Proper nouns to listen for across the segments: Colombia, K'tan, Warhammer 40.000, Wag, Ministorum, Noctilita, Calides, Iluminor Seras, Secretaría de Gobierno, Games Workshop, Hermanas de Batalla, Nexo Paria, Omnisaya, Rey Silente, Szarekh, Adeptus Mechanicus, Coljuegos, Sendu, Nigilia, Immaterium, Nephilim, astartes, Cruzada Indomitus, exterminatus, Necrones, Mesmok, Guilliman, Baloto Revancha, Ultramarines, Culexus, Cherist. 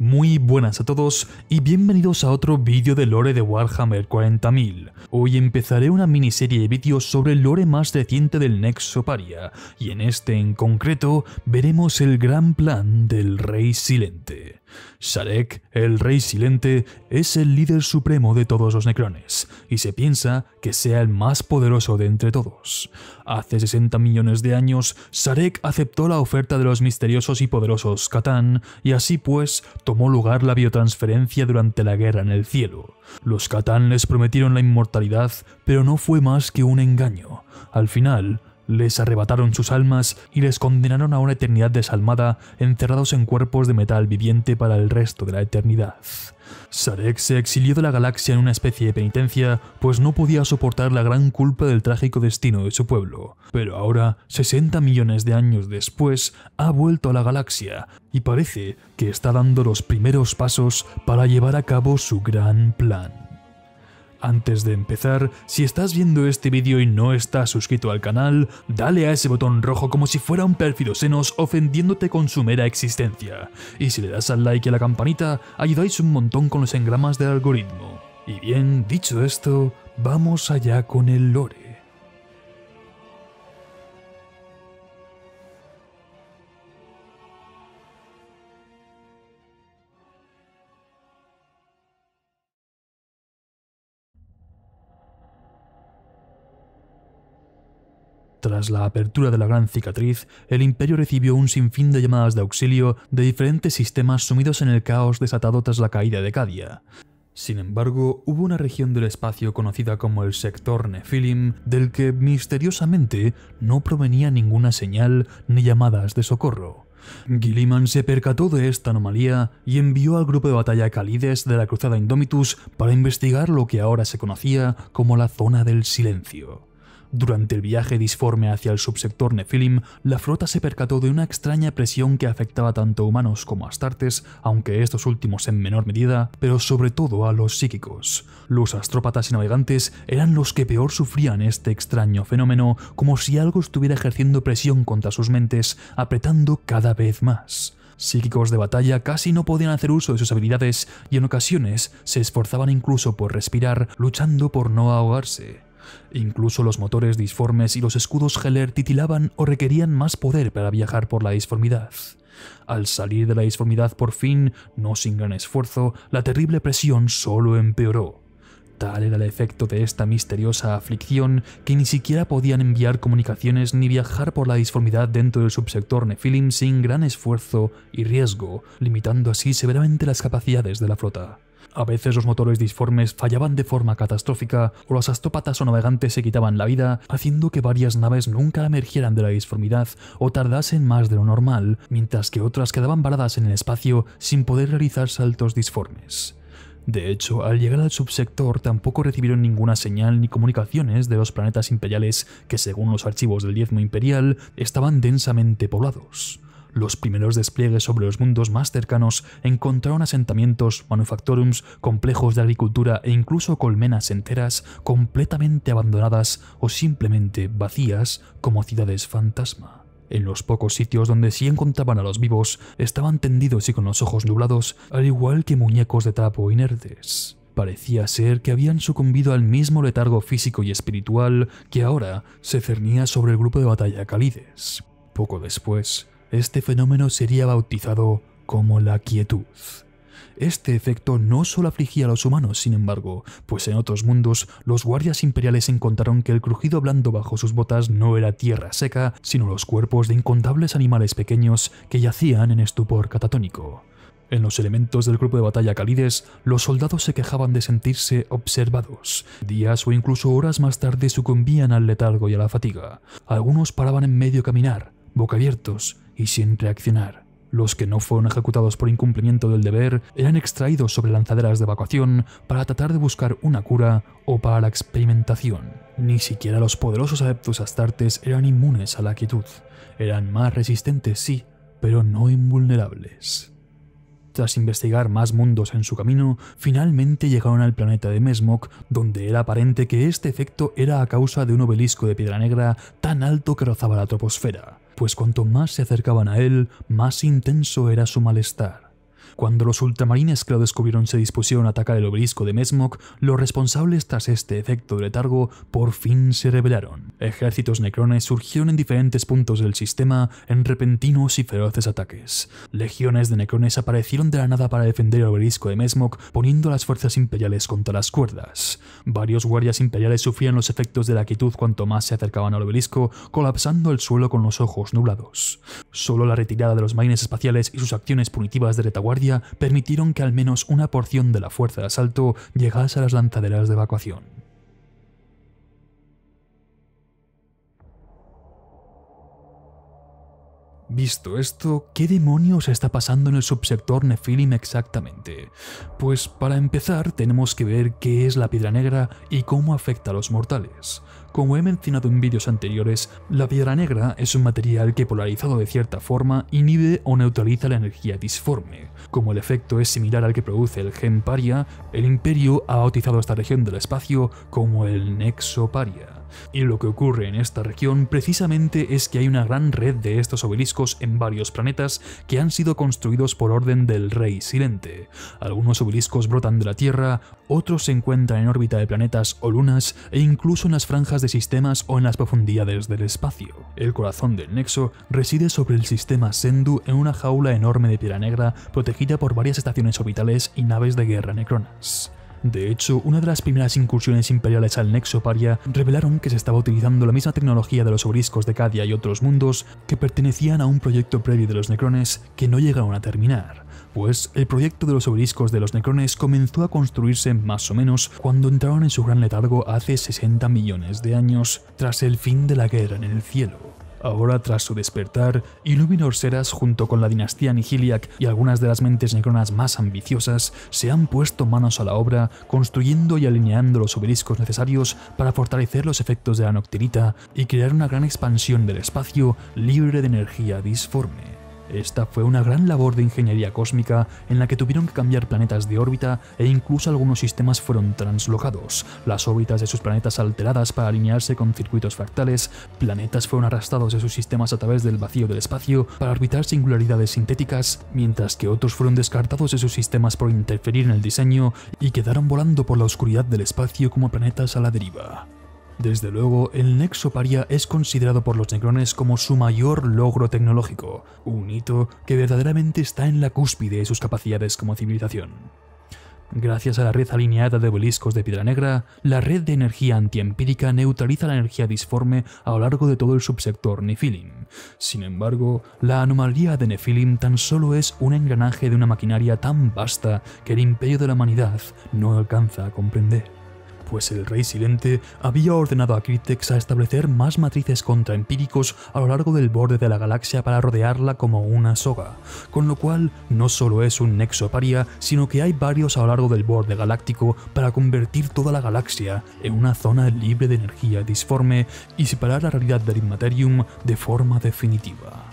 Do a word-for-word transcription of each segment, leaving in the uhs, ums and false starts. Muy buenas a todos y bienvenidos a otro vídeo de lore de Warhammer cuarenta mil. Hoy empezaré una miniserie de vídeos sobre el lore más reciente del Nexo Paria, y en este en concreto veremos el gran plan del Rey Silente. Szarekh, el Rey Silente, es el líder supremo de todos los Necrones, y se piensa que sea el más poderoso de entre todos. Hace sesenta millones de años, Szarekh aceptó la oferta de los misteriosos y poderosos K'tan, y así pues, tomó lugar la biotransferencia durante la guerra en el cielo. Los K'tan les prometieron la inmortalidad, pero no fue más que un engaño. Al final, les arrebataron sus almas y les condenaron a una eternidad desalmada, encerrados en cuerpos de metal viviente para el resto de la eternidad. Szarekh se exilió de la galaxia en una especie de penitencia, pues no podía soportar la gran culpa del trágico destino de su pueblo. Pero ahora, sesenta millones de años después, ha vuelto a la galaxia, y parece que está dando los primeros pasos para llevar a cabo su gran plan. Antes de empezar, si estás viendo este vídeo y no estás suscrito al canal, dale a ese botón rojo como si fuera un pérfido senos ofendiéndote con su mera existencia. Y si le das al like y a la campanita, ayudáis un montón con los engramas del algoritmo. Y bien, dicho esto, vamos allá con el lore. Tras la apertura de la Gran Cicatriz, el Imperio recibió un sinfín de llamadas de auxilio de diferentes sistemas sumidos en el caos desatado tras la caída de Cadia. Sin embargo, hubo una región del espacio conocida como el Sector Nephilim, del que, misteriosamente, no provenía ninguna señal ni llamadas de socorro. Guilliman se percató de esta anomalía y envió al grupo de batalla Calides de la Cruzada Indomitus para investigar lo que ahora se conocía como la Zona del Silencio. Durante el viaje disforme hacia el subsector Nephilim, la flota se percató de una extraña presión que afectaba tanto a humanos como a astartes, aunque estos últimos en menor medida, pero sobre todo a los psíquicos. Los astrópatas y navegantes eran los que peor sufrían este extraño fenómeno, como si algo estuviera ejerciendo presión contra sus mentes, apretando cada vez más. Psíquicos de batalla casi no podían hacer uso de sus habilidades y en ocasiones se esforzaban incluso por respirar, luchando por no ahogarse. Incluso los motores disformes y los escudos Heller titilaban o requerían más poder para viajar por la disformidad. Al salir de la disformidad por fin, no sin gran esfuerzo, la terrible presión solo empeoró. Tal era el efecto de esta misteriosa aflicción que ni siquiera podían enviar comunicaciones ni viajar por la disformidad dentro del subsector Nephilim sin gran esfuerzo y riesgo, limitando así severamente las capacidades de la flota. A veces los motores disformes fallaban de forma catastrófica o los astrópatas o navegantes se quitaban la vida, haciendo que varias naves nunca emergieran de la disformidad o tardasen más de lo normal, mientras que otras quedaban varadas en el espacio sin poder realizar saltos disformes. De hecho, al llegar al subsector tampoco recibieron ninguna señal ni comunicaciones de los planetas imperiales que, según los archivos del Diezmo Imperial, estaban densamente poblados. Los primeros despliegues sobre los mundos más cercanos encontraron asentamientos, manufactorums, complejos de agricultura e incluso colmenas enteras completamente abandonadas o simplemente vacías como ciudades fantasma. En los pocos sitios donde sí encontraban a los vivos, estaban tendidos y con los ojos nublados, al igual que muñecos de trapo inertes. Parecía ser que habían sucumbido al mismo letargo físico y espiritual que ahora se cernía sobre el grupo de batalla Calides. Poco después, este fenómeno sería bautizado como la quietud. Este efecto no solo afligía a los humanos, sin embargo, pues en otros mundos los guardias imperiales encontraron que el crujido blando bajo sus botas no era tierra seca, sino los cuerpos de incontables animales pequeños que yacían en estupor catatónico. En los elementos del grupo de batalla Calides, los soldados se quejaban de sentirse observados. Días o incluso horas más tarde sucumbían al letargo y a la fatiga. Algunos paraban en medio caminar, boca abiertos y sin reaccionar. Los que no fueron ejecutados por incumplimiento del deber eran extraídos sobre lanzaderas de evacuación para tratar de buscar una cura o para la experimentación. Ni siquiera los poderosos adeptos astartes eran inmunes a la quietud. Eran más resistentes, sí, pero no invulnerables. Tras investigar más mundos en su camino, finalmente llegaron al planeta de Mesmok, donde era aparente que este efecto era a causa de un obelisco de piedra negra tan alto que rozaba la troposfera, pues cuanto más se acercaban a él, más intenso era su malestar. Cuando los ultramarines que lo descubrieron se dispusieron a atacar el obelisco de Mesmok, los responsables tras este efecto de letargo por fin se rebelaron. Ejércitos necrones surgieron en diferentes puntos del sistema en repentinos y feroces ataques. Legiones de necrones aparecieron de la nada para defender el obelisco de Mesmok, poniendo a las fuerzas imperiales contra las cuerdas. Varios guardias imperiales sufrían los efectos de la quietud cuanto más se acercaban al obelisco, colapsando el suelo con los ojos nublados. Solo la retirada de los marines espaciales y sus acciones punitivas de retaguardia permitieron que al menos una porción de la fuerza de asalto llegase a las lanzaderas de evacuación. Visto esto, ¿qué demonios está pasando en el subsector Nephilim exactamente? Pues para empezar tenemos que ver qué es la Piedra Negra y cómo afecta a los mortales. Como he mencionado en vídeos anteriores, la Piedra Negra es un material que polarizado de cierta forma inhibe o neutraliza la energía disforme. Como el efecto es similar al que produce el gen Paria, el Imperio ha bautizado esta región del espacio como el Nexo Paria. Y lo que ocurre en esta región precisamente es que hay una gran red de estos obeliscos en varios planetas que han sido construidos por orden del Rey Silente. Algunos obeliscos brotan de la Tierra, otros se encuentran en órbita de planetas o lunas e incluso en las franjas de sistemas o en las profundidades del espacio. El corazón del Nexo reside sobre el sistema Sendu en una jaula enorme de piedra negra protegida por varias estaciones orbitales y naves de guerra necronas. De hecho, una de las primeras incursiones imperiales al Nexo Paria revelaron que se estaba utilizando la misma tecnología de los obeliscos de Cadia y otros mundos que pertenecían a un proyecto previo de los necrones que no llegaron a terminar. Pues el proyecto de los obeliscos de los necrones comenzó a construirse más o menos cuando entraron en su gran letargo hace sesenta millones de años tras el fin de la guerra en el cielo. Ahora, tras su despertar, Iluminor Seras, junto con la dinastía Nihilakh y algunas de las mentes necronas más ambiciosas, se han puesto manos a la obra, construyendo y alineando los obeliscos necesarios para fortalecer los efectos de la Noctilita y crear una gran expansión del espacio libre de energía disforme. Esta fue una gran labor de ingeniería cósmica en la que tuvieron que cambiar planetas de órbita e incluso algunos sistemas fueron translocados, las órbitas de sus planetas alteradas para alinearse con circuitos fractales, planetas fueron arrastrados de sus sistemas a través del vacío del espacio para orbitar singularidades sintéticas, mientras que otros fueron descartados de sus sistemas por interferir en el diseño y quedaron volando por la oscuridad del espacio como planetas a la deriva. Desde luego, el Nexo Paria es considerado por los necrones como su mayor logro tecnológico, un hito que verdaderamente está en la cúspide de sus capacidades como civilización. Gracias a la red alineada de obeliscos de piedra negra, la red de energía antiempírica neutraliza la energía disforme a lo largo de todo el subsector Nephilim. Sin embargo, la anomalía de Nephilim tan solo es un engranaje de una maquinaria tan vasta que el imperio de la humanidad no alcanza a comprender. Pues el Rey Silente había ordenado a Krytex a establecer más matrices contraempíricos a lo largo del borde de la galaxia para rodearla como una soga, con lo cual no solo es un Nexo Paria, sino que hay varios a lo largo del borde galáctico para convertir toda la galaxia en una zona libre de energía disforme y separar la realidad del Immaterium de forma definitiva.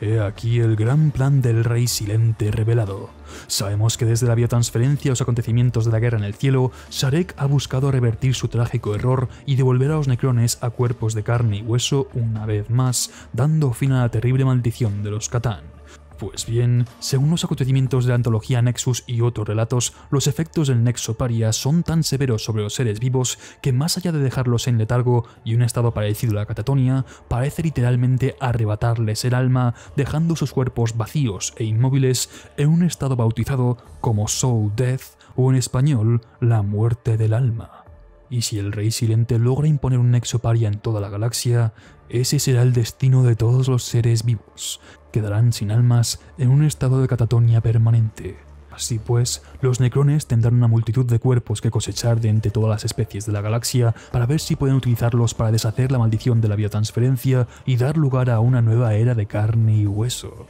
He aquí el gran plan del Rey Silente revelado. Sabemos que desde la biotransferencia a los acontecimientos de la guerra en el cielo, Szarekh ha buscado revertir su trágico error y devolver a los necrones a cuerpos de carne y hueso una vez más, dando fin a la terrible maldición de los K'tan. Pues bien, según los acontecimientos de la antología Nexus y otros relatos, los efectos del Nexo Paria son tan severos sobre los seres vivos que más allá de dejarlos en letargo y un estado parecido a la catatonia, parece literalmente arrebatarles el alma, dejando sus cuerpos vacíos e inmóviles en un estado bautizado como Soul Death o en español, la muerte del alma. Y si el Rey Silente logra imponer un Nexo Paria en toda la galaxia, ese será el destino de todos los seres vivos. Quedarán sin almas en un estado de catatonia permanente. Así pues, los necrones tendrán una multitud de cuerpos que cosechar de entre todas las especies de la galaxia para ver si pueden utilizarlos para deshacer la maldición de la biotransferencia y dar lugar a una nueva era de carne y hueso.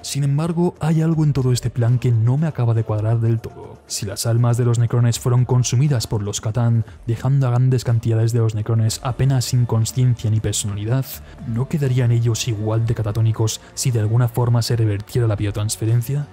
Sin embargo, hay algo en todo este plan que no me acaba de cuadrar del todo. Si las almas de los necrones fueron consumidas por los K'tan, dejando a grandes cantidades de los necrones apenas sin conciencia ni personalidad, ¿no quedarían ellos igual de catatónicos si de alguna forma se revertiera la biotransferencia?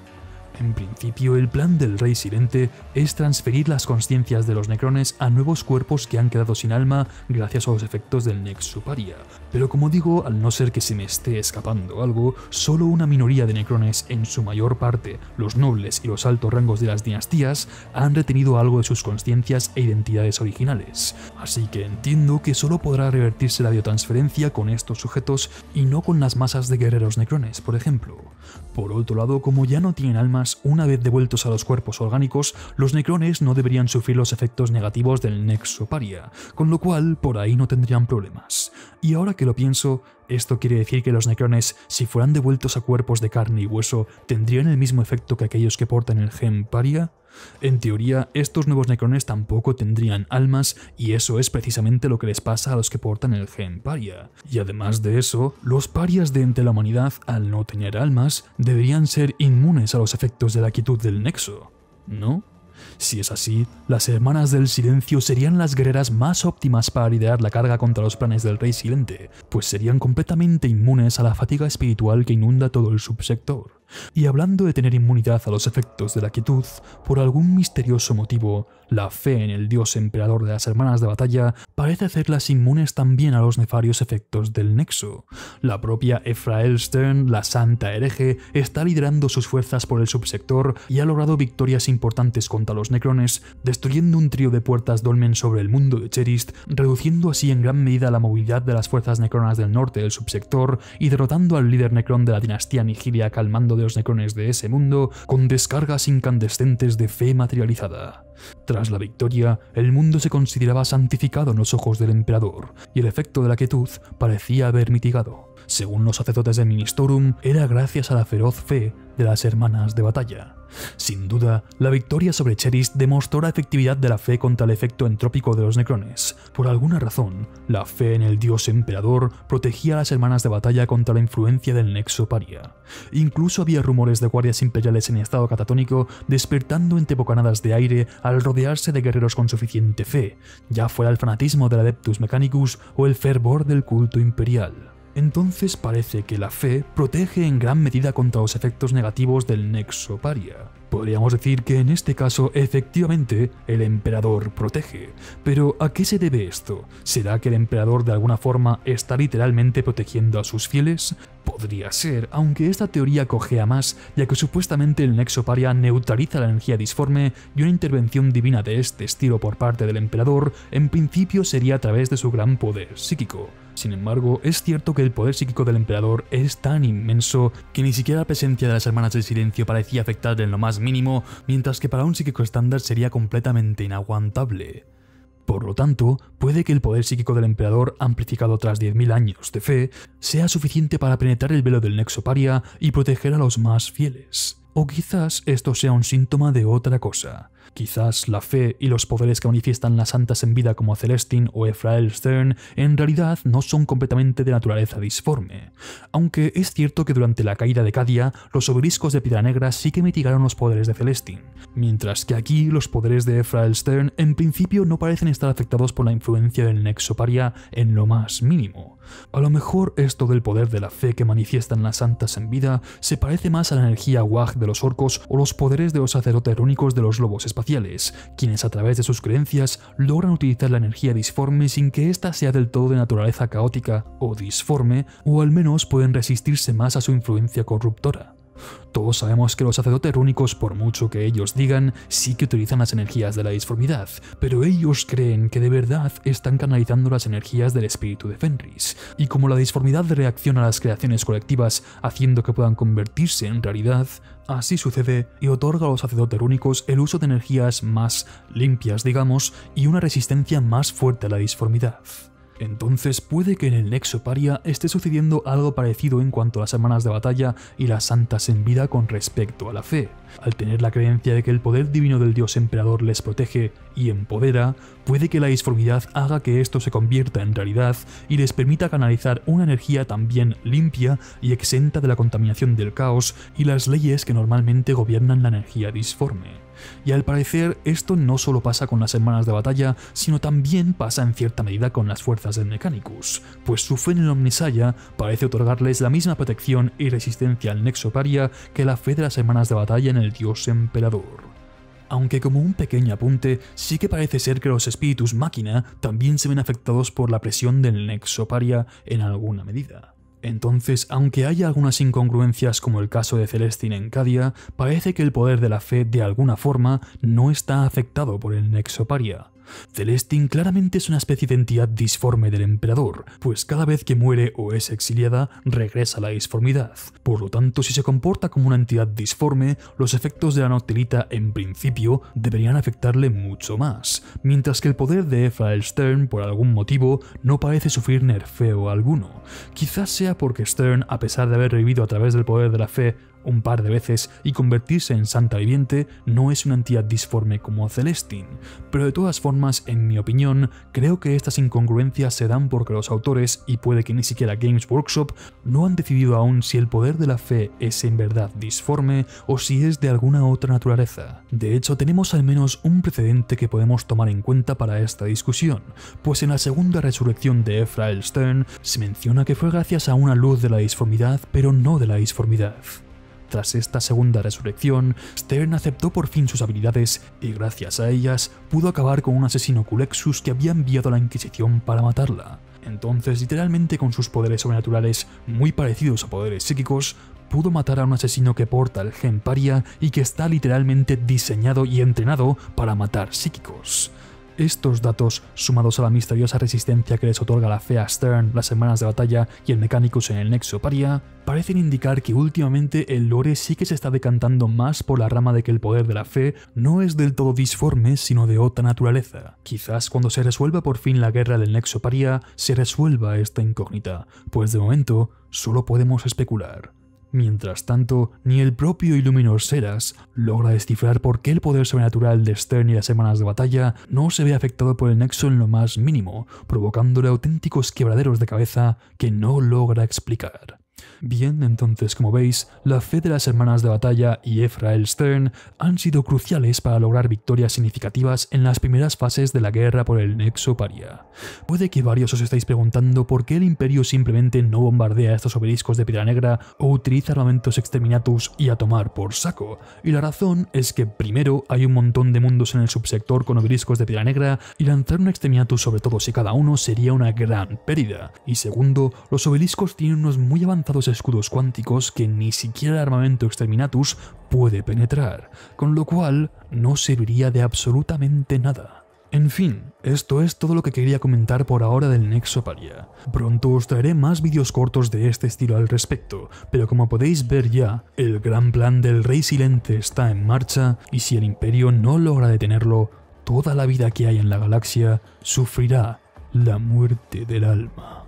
En principio, el plan del Rey Silente es transferir las consciencias de los Necrones a nuevos cuerpos que han quedado sin alma gracias a los efectos del Nexo Paria, pero como digo, al no ser que se me esté escapando algo, solo una minoría de Necrones, en su mayor parte los nobles y los altos rangos de las dinastías, han retenido algo de sus consciencias e identidades originales, así que entiendo que solo podrá revertirse la biotransferencia con estos sujetos y no con las masas de guerreros Necrones, por ejemplo. Por otro lado, como ya no tienen alma, una vez devueltos a los cuerpos orgánicos, los Necrones no deberían sufrir los efectos negativos del Nexo Paria, con lo cual por ahí no tendrían problemas. Y ahora que lo pienso, esto quiere decir que los Necrones, si fueran devueltos a cuerpos de carne y hueso, ¿tendrían el mismo efecto que aquellos que portan el gen Paria? En teoría, estos nuevos Necrones tampoco tendrían almas, y eso es precisamente lo que les pasa a los que portan el gen Paria. Y además de eso, los Parias de entre la humanidad, al no tener almas, deberían ser inmunes a los efectos de la quietud del Nexo, ¿no? Si es así, las Hermanas del Silencio serían las guerreras más óptimas para liderar la carga contra los planes del Rey Silente, pues serían completamente inmunes a la fatiga espiritual que inunda todo el subsector. Y hablando de tener inmunidad a los efectos de la quietud, por algún misterioso motivo, la fe en el dios emperador de las Hermanas de Batalla parece hacerlas inmunes también a los nefarios efectos del Nexo. La propia Ephrael Stern, la santa hereje, está liderando sus fuerzas por el subsector y ha logrado victorias importantes contra los Necrones, destruyendo un trío de puertas dolmen sobre el mundo de Cherist, reduciendo así en gran medida la movilidad de las fuerzas necronas del norte del subsector y derrotando al líder necrón de la dinastía Nigilia, calmando de los Necrones de ese mundo con descargas incandescentes de fe materializada. Tras la victoria, el mundo se consideraba santificado en los ojos del emperador, y el efecto de la quietud parecía haber mitigado. Según los sacerdotes de Ministorum, era gracias a la feroz fe de las Hermanas de Batalla. Sin duda, la victoria sobre Cherist demostró la efectividad de la fe contra el efecto entrópico de los Necrones. Por alguna razón, la fe en el dios emperador protegía a las Hermanas de Batalla contra la influencia del Nexo Paria. Incluso había rumores de guardias imperiales en estado catatónico despertando entre bocanadas de aire al rodearse de guerreros con suficiente fe, ya fuera el fanatismo del Adeptus Mechanicus o el fervor del culto imperial. Entonces parece que la fe protege en gran medida contra los efectos negativos del Nexo Paria. Podríamos decir que en este caso, efectivamente, el emperador protege. Pero ¿a qué se debe esto? ¿Será que el emperador de alguna forma está literalmente protegiendo a sus fieles? Podría ser, aunque esta teoría cojea más, ya que supuestamente el Nexo Paria neutraliza la energía disforme y una intervención divina de este estilo por parte del emperador en principio sería a través de su gran poder psíquico. Sin embargo, es cierto que el poder psíquico del emperador es tan inmenso que ni siquiera la presencia de las Hermanas del Silencio parecía afectar en lo más mínimo, mientras que para un psíquico estándar sería completamente inaguantable. Por lo tanto, puede que el poder psíquico del emperador, amplificado tras diez mil años de fe, sea suficiente para penetrar el velo del Nexo Paria y proteger a los más fieles. O quizás esto sea un síntoma de otra cosa. Quizás la fe y los poderes que manifiestan las santas en vida como Celestine o Ephrael Stern en realidad no son completamente de naturaleza disforme. Aunque es cierto que durante la caída de Cadia, los obeliscos de piedra negra sí que mitigaron los poderes de Celestine, mientras que aquí los poderes de Ephrael Stern en principio no parecen estar afectados por la influencia del Nexo Paria en lo más mínimo. A lo mejor esto del poder de la fe que manifiestan las santas en vida se parece más a la energía Wag de los orcos o los poderes de los sacerdotes rúnicos de los lobos espaciales, quienes a través de sus creencias logran utilizar la energía disforme sin que ésta sea del todo de naturaleza caótica o disforme, o al menos pueden resistirse más a su influencia corruptora. Todos sabemos que los sacerdotes rúnicos, por mucho que ellos digan, sí que utilizan las energías de la disformidad, pero ellos creen que de verdad están canalizando las energías del espíritu de Fenris, y como la disformidad reacciona a las creaciones colectivas haciendo que puedan convertirse en realidad, así sucede y otorga a los sacerdotes rúnicos el uso de energías más limpias, digamos, y una resistencia más fuerte a la disformidad. Entonces puede que en el Nexo Paria esté sucediendo algo parecido en cuanto a las Hermanas de Batalla y las santas en vida con respecto a la fe. Al tener la creencia de que el poder divino del dios emperador les protege y empodera, puede que la disformidad haga que esto se convierta en realidad y les permita canalizar una energía también limpia y exenta de la contaminación del caos y las leyes que normalmente gobiernan la energía disforme. Y al parecer esto no solo pasa con las hermanas de batalla, sino también pasa en cierta medida con las fuerzas del Mechanicus, pues su fe en el Omnisaya parece otorgarles la misma protección y resistencia al Nexo Paria que la fe de las hermanas de batalla en el dios emperador. Aunque como un pequeño apunte, sí que parece ser que los espíritus máquina también se ven afectados por la presión del Nexo Paria en alguna medida. Entonces, aunque haya algunas incongruencias como el caso de Celestine en Cadia, parece que el poder de la fe de alguna forma no está afectado por el Nexo Paria. Celestine claramente es una especie de entidad disforme del emperador, pues cada vez que muere o es exiliada, regresa a la disformidad. Por lo tanto, si se comporta como una entidad disforme, los efectos de la Noctilita en principio deberían afectarle mucho más, mientras que el poder de Ephrael Stern por algún motivo no parece sufrir nerfeo alguno. Quizás sea porque Stern, a pesar de haber revivido a través del poder de la fe un par de veces y convertirse en santa viviente, no es una entidad disforme como Celestine, pero de todas formas, en mi opinión, creo que estas incongruencias se dan porque los autores, y puede que ni siquiera Games Workshop, no han decidido aún si el poder de la fe es en verdad disforme o si es de alguna otra naturaleza. De hecho, tenemos al menos un precedente que podemos tomar en cuenta para esta discusión, pues en la segunda resurrección de Ephrael Stern se menciona que fue gracias a una luz de la disformidad, pero no de la disformidad. Tras esta segunda resurrección, Stern aceptó por fin sus habilidades y gracias a ellas pudo acabar con un asesino Culexus que había enviado a la Inquisición para matarla. Entonces, literalmente con sus poderes sobrenaturales muy parecidos a poderes psíquicos, pudo matar a un asesino que porta el gen paria y que está literalmente diseñado y entrenado para matar psíquicos. Estos datos, sumados a la misteriosa resistencia que les otorga la fe a Stern, las hermanas de batalla y el Mechanicus en el Nexo Paria, parecen indicar que últimamente el lore sí que se está decantando más por la rama de que el poder de la fe no es del todo disforme, sino de otra naturaleza. Quizás cuando se resuelva por fin la guerra del Nexo Paria, se resuelva esta incógnita, pues de momento solo podemos especular. Mientras tanto, ni el propio Iluminor Seras logra descifrar por qué el poder sobrenatural de Stern y las hermanas de batalla no se ve afectado por el nexo en lo más mínimo, provocándole auténticos quebraderos de cabeza que no logra explicar. Bien, entonces como veis, la fe de las hermanas de batalla y Ephrael Stern han sido cruciales para lograr victorias significativas en las primeras fases de la guerra por el Nexo Paria. Puede que varios os estáis preguntando por qué el Imperio simplemente no bombardea estos obeliscos de piedra negra o utiliza armamentos exterminatus y a tomar por saco, y la razón es que primero hay un montón de mundos en el subsector con obeliscos de piedra negra y lanzar un exterminatus sobre todos y cada uno sería una gran pérdida, y segundo, los obeliscos tienen unos muy avanzados escudos cuánticos que ni siquiera el armamento exterminatus puede penetrar, con lo cual no serviría de absolutamente nada. En fin, esto es todo lo que quería comentar por ahora del Nexo Paria. Pronto os traeré más vídeos cortos de este estilo al respecto, pero como podéis ver ya, el gran plan del Rey Silente está en marcha y si el Imperio no logra detenerlo, toda la vida que hay en la galaxia sufrirá la muerte del alma.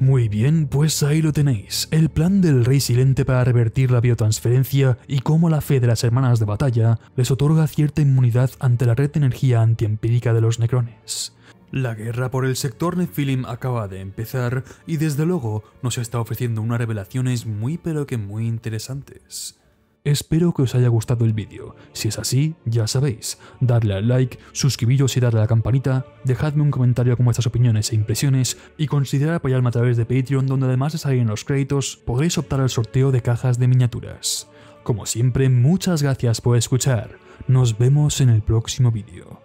Muy bien, pues ahí lo tenéis, el plan del Rey Silente para revertir la biotransferencia y cómo la fe de las hermanas de batalla les otorga cierta inmunidad ante la red de energía antiempírica de los necrones. La guerra por el sector Nephilim acaba de empezar y desde luego nos está ofreciendo unas revelaciones muy pero que muy interesantes. Espero que os haya gustado el vídeo, si es así, ya sabéis, darle al like, suscribiros y darle a la campanita, dejadme un comentario con vuestras opiniones e impresiones y considerad apoyarme a través de Patreon donde además de salir en los créditos podréis optar al sorteo de cajas de miniaturas. Como siempre, muchas gracias por escuchar, nos vemos en el próximo vídeo.